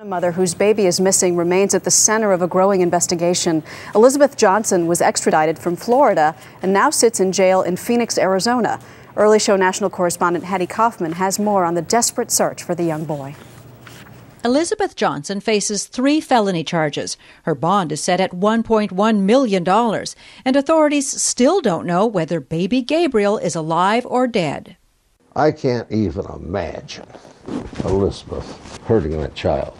A mother whose baby is missing remains at the center of a growing investigation. Elizabeth Johnson was extradited from Florida and now sits in jail in Phoenix, Arizona. Early Show national correspondent Hattie Kauffman has more on the desperate search for the young boy. Elizabeth Johnson faces 3 felony charges. Her bond is set at $1.1 million, and authorities still don't know whether baby Gabriel is alive or dead. I can't even imagine Elizabeth hurting that child.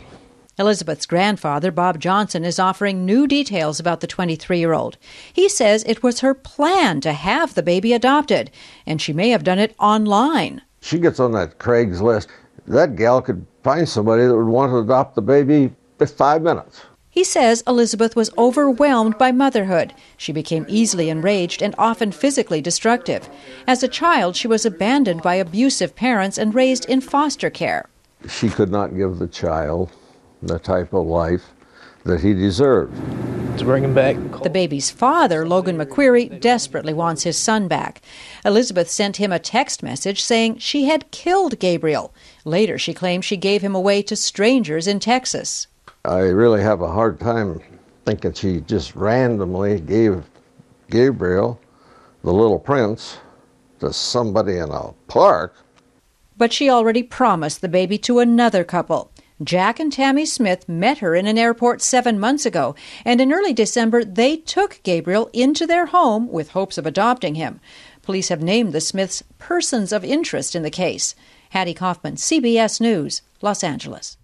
Elizabeth's grandfather, Bob Johnson, is offering new details about the 23-year-old. He says it was her plan to have the baby adopted, and she may have done it online. She gets on that Craigslist. That gal could find somebody that would want to adopt the baby in 5 minutes. He says Elizabeth was overwhelmed by motherhood. She became easily enraged and often physically destructive. As a child, she was abandoned by abusive parents and raised in foster care. She could not give the child the type of life that he deserved. To bring him back. The baby's father, Logan McQueary, desperately wants his son back. Elizabeth sent him a text message saying she had killed Gabriel. Later, she claimed she gave him away to strangers in Texas. I really have a hard time thinking she just randomly gave Gabriel, the little prince, to somebody in a park. But she already promised the baby to another couple. Jack and Tammy Smith met her in an airport 7 months ago, and in early December, they took Gabriel into their home with hopes of adopting him. Police have named the Smiths persons of interest in the case. Hattie Kauffman, CBS News, Los Angeles.